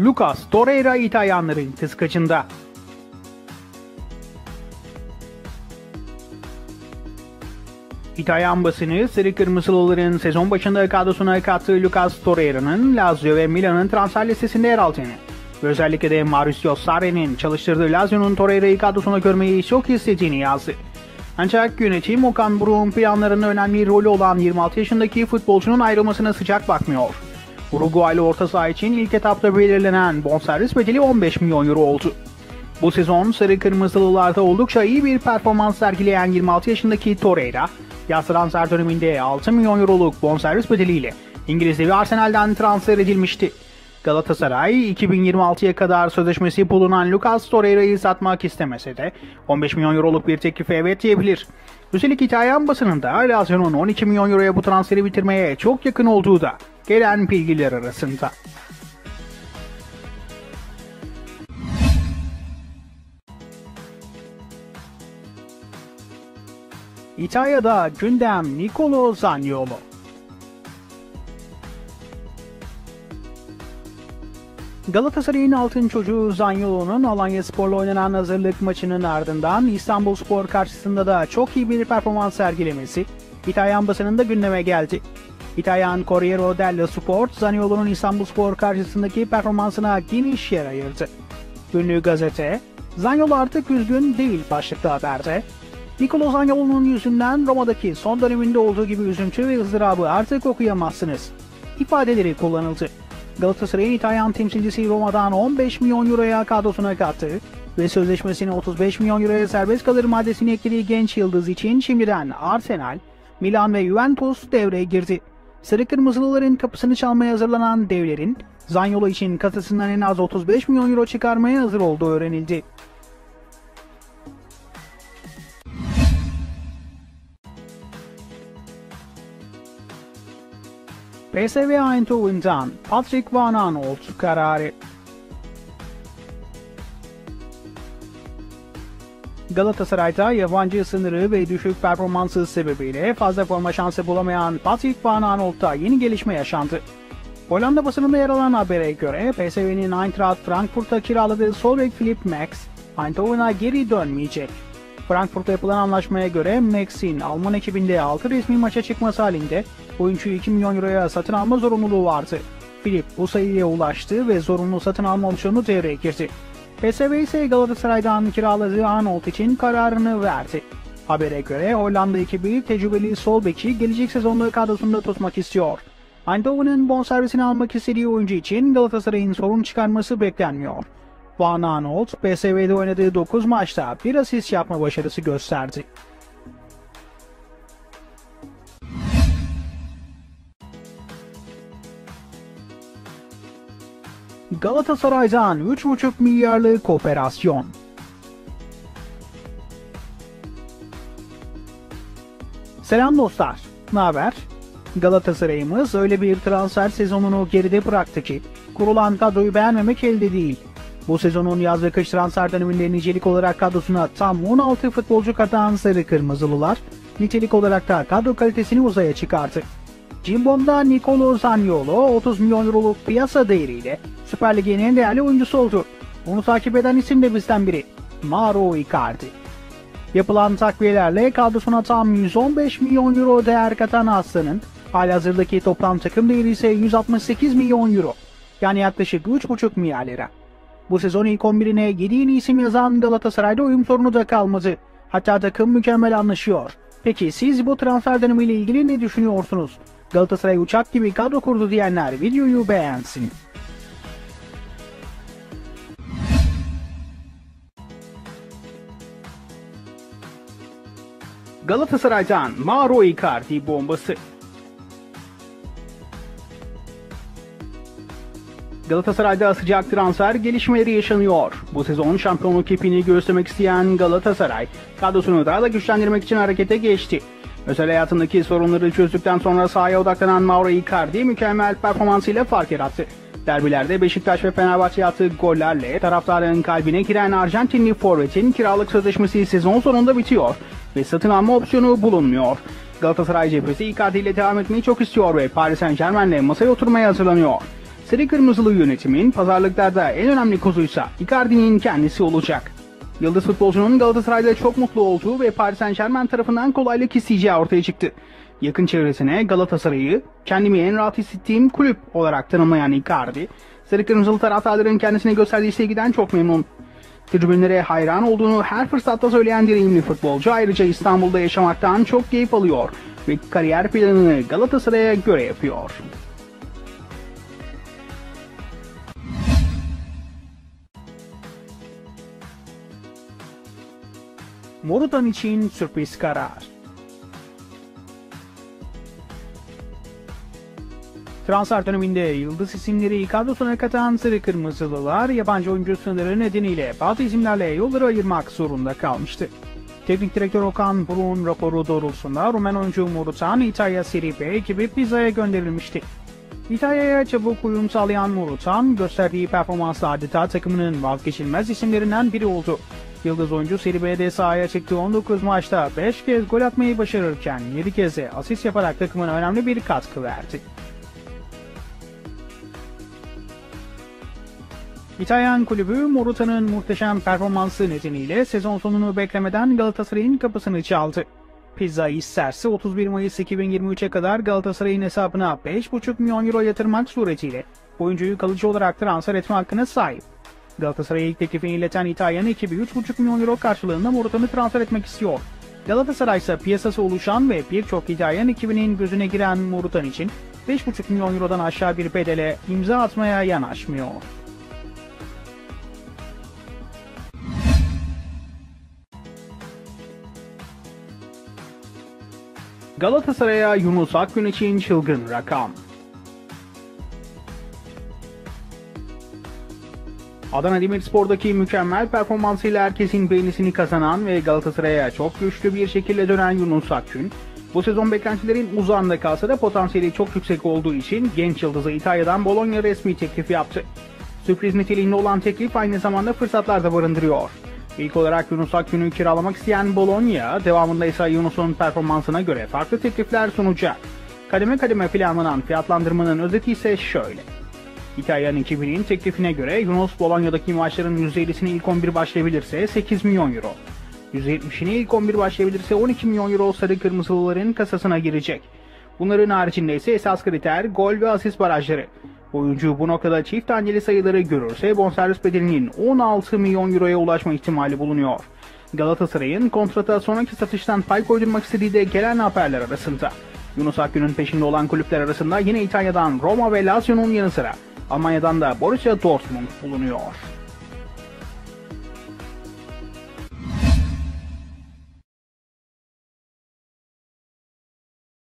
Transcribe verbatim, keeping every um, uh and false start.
Lucas Torreira İtalyanların kıskacında. İtalyan basını sarı kırmızılıların sezon başında kadrosuna kattığı Lucas Torreira'nın Lazio ve Milan'ın transfer listesinde yer aldığını ve özellikle de Maurizio Sarri'nin çalıştırdığı Lazio'nun Torreira'yı kadrosuna görmeyi çok istediğini yazdı. Ancak yönetim Okan Buruk'un planlarının önemli rolü olan yirmi altı yaşındaki futbolcunun ayrılmasına sıcak bakmıyor. Uruguaylı orta saha için ilk etapta belirlenen bonservis bedeli on beş milyon euro oldu. Bu sezon sarı kırmızılılarda oldukça iyi bir performans sergileyen yirmi altı yaşındaki Torreira, yaz transfer döneminde altı milyon euroluk bonservis bedeliyle İngiliz devi Arsenal'den transfer edilmişti. Galatasaray iki bin yirmi altıya kadar sözleşmesi bulunan Lucas Torreira'yı satmak istemese de on beş milyon euroluk bir teklife evet diyebilir. Üstelik İtalyan basınında Lazio'nun on iki milyon euroya bu transferi bitirmeye çok yakın olduğu da gelen bilgiler arasında. İtalya'da gündem Nicolò Zaniolo. Galatasaray'ın altın çocuğu Zaniolo'nun Alanyaspor'la oynanan hazırlık maçının ardından İstanbulspor karşısında da çok iyi bir performans sergilemesi İtalyan basınında gündeme geldi. İtalyan Corriero Della Sport, Zaniolo'nun İstanbulspor karşısındaki performansına geniş yer ayırdı. Günlük gazete, "Zaniolo artık üzgün değil" başlıklı haberde, "Nicolò Zaniolo'nun yüzünden Roma'daki son döneminde olduğu gibi üzüntü ve ızdırabı artık okuyamazsınız" ifadeleri kullanıldı. Galatasaray'ın İtalyan temsilcisi Roma'dan on beş milyon euroya kadrosuna kattığı ve sözleşmesini otuz beş milyon euroya serbest kalır maddesini eklediği genç yıldız için şimdiden Arsenal, Milan ve Juventus devreye girdi. Sarı kırmızılıların kapısını çalmaya hazırlanan devlerin Zaniolo için kasasından en az otuz beş milyon euro çıkarmaya hazır olduğu öğrenildi. P S V Eindhoven'dan Patrick Van Aanholt kararı. Galatasaray'da yabancı sınırı ve düşük performansı sebebiyle fazla forma şansı bulamayan Patrick Van Aanholt'ta yeni gelişme yaşandı. Hollanda basınında yer alan habere göre P S V'nin Eintracht Frankfurt'a kiraladığı sol bek Philiп Max, Eindhoven'a geri dönmeyecek. Frankfurt'ta yapılan anlaşmaya göre Max'in Alman ekibinde altı resmi maça çıkması halinde oyuncuyu iki milyon euroya satın alma zorunluluğu vardı. Philippe bu sayıya ulaştı ve zorunlu satın alma opsiyonu devreye girdi. P S V ise Galatasaray'dan kiraladığı Arnold için kararını verdi. Habere göre Hollanda ekibi tecrübeli sol beki gelecek sezonda kadrosunda tutmak istiyor. Eindhoven'ın bonservisini almak istediği oyuncu için Galatasaray'ın sorun çıkarması beklenmiyor. Van Aanholt, P S V'de oynadığı dokuz maçta bir asist yapma başarısı gösterdi. Galatasaray'dan üç buçuk milyarlık operasyon. Selam dostlar, ne haber? Galatasaray'ımız öyle bir transfer sezonunu geride bıraktı ki kurulan kadroyu beğenmemek elde değil. Bu sezonun yaz ve kış transfer döneminde nicelik olarak kadrosuna tam on altı futbolcu katan sarı kırmızılılar nitelik olarak da kadro kalitesini uzaya çıkarttı. Cimbom'da Nicolò Zaniolo otuz milyon euroluk piyasa değeriyle Süper Lig'in en değerli oyuncusu oldu. Onu takip eden isim de bizden biri, Mauro Icardi. Yapılan takviyelerle kadrosuna tam yüz on beş milyon euro değer katan Aslan'ın halihazırdaki toplam takım değeri ise yüz altmış sekiz milyon euro, yani yaklaşık üç buçuk milyar lira. Bu sezon ilk on birine yedi yeni isim yazan Galatasaray'da uyum sorunu da kalmadı. Hatta takım mükemmel anlaşıyor. Peki siz bu transfer dönemiyle ilgili ne düşünüyorsunuz? Galatasaray uçak gibi kadro kurdu diyenler videoyu beğensin. Galatasaray'dan Mauro Icardi bombası. Galatasaray'da sıcak transfer gelişmeleri yaşanıyor. Bu sezon şampiyonluk ipini göğüslemek isteyen Galatasaray, kadrosunu daha da güçlendirmek için harekete geçti. Özel hayatındaki sorunları çözdükten sonra sahaya odaklanan Mauro Icardi mükemmel performansıyla fark yarattı. Derbilerde Beşiktaş ve Fenerbahçe'ye attığı gollerle taraftarların kalbine giren Arjantinli forvetin kiralık sözleşmesi sezon sonunda bitiyor ve satın alma opsiyonu bulunmuyor. Galatasaray cephesi Icardi ile devam etmeyi çok istiyor ve Paris Saint-Germain'le masaya oturmaya hazırlanıyor. Sarı kırmızılı yönetimin pazarlıklarda en önemli kozuysa Icardi'nin kendisi olacak. Yıldız futbolcunun Galatasaray'da çok mutlu olduğu ve Paris Saint-Germain tarafından kolaylık isteyeceği ortaya çıktı. Yakın çevresine Galatasaray'ı kendimi en rahat hissettiğim kulüp olarak tanımlayan Icardi, sarı kırmızılı taraftarların kendisine gösterdiği sevgiden çok memnun. Tribünlere hayran olduğunu her fırsatta söyleyen deneyimli futbolcu ayrıca İstanbul'da yaşamaktan çok keyif alıyor ve kariyer planını Galatasaray'a göre yapıyor. Morutan için sürpriz karar. Transfer döneminde yıldız isimleri kadrosuna katan sarı kırmızılılar yabancı oyuncu sınırları nedeniyle bazı isimlerle yolları ayırmak zorunda kalmıştı. Teknik direktör Okan Buruk'un raporu doğrultusunda Rumen oyuncu Morutan İtalya Serie B ekibi Pisa'ya gönderilmişti. İtalya'ya çabuk uyum sağlayan Morutan gösterdiği performansla adeta takımının vazgeçilmez isimlerinden biri oldu. Yıldız oyuncu Serie B D S A'ya çıktığı on dokuz maçta beş kez gol atmayı başarırken yedi kez de asist yaparak takımına önemli bir katkı verdi. İtalyan kulübü Morutan'ın muhteşem performansı nedeniyle sezon sonunu beklemeden Galatasaray'ın kapısını çaldı. Pisa isterse otuz bir Mayıs iki bin yirmi üç'e kadar Galatasaray'ın hesabına beş buçuk milyon euro yatırmak suretiyle oyuncuyu kalıcı olarak transfer etme hakkına sahip. Galatasaray'a ilk teklifini ileten İtalyan ekibi üç buçuk milyon euro karşılığında Morutan'ı transfer etmek istiyor. Galatasaray ise piyasası oluşan ve birçok İtalyan ekibinin gözüne giren Morutan için beş buçuk milyon eurodan aşağı bir bedele imza atmaya yanaşmıyor. Galatasaray'a Yunus Akgün için çılgın rakam. Adana Demirspor'daki mükemmel performansıyla herkesin beğenisini kazanan ve Galatasaray'a çok güçlü bir şekilde dönen Yunus Akgün, bu sezon beklentilerin uzağında kalsa da potansiyeli çok yüksek olduğu için genç yıldızı İtalya'dan Bologna resmi teklifi yaptı. Sürpriz niteliğinde olan teklif aynı zamanda fırsatlar da barındırıyor. İlk olarak Yunus Akgün'ü kiralamak isteyen Bologna, devamında ise Yunus'un performansına göre farklı teklifler sunacak. Kademe kademe planlanan fiyatlandırmanın özeti ise şöyle. İtalyan ekibinin teklifine göre Yunus Bologna'daki maçların yüzde ellisini ilk on bir başlayabilirse sekiz milyon euro, yüzde yetmişini ilk on bir başlayabilirse on iki milyon euro sarı kırmızılıların kasasına girecek. Bunların haricinde ise esas kriter gol ve asist barajları. Oyuncu bu noktada çift taneli sayıları görürse bonservis bedelinin on altı milyon euroya ulaşma ihtimali bulunuyor. Galatasaray'ın kontrata sonraki satıştan pay koydurmak istediği de gelen haberler arasında. Yunus Akgün'ün peşinde olan kulüpler arasında yine İtalya'dan Roma ve Lazio'nun yanı sıra Almanya'dan da Borussia Dortmund bulunuyor.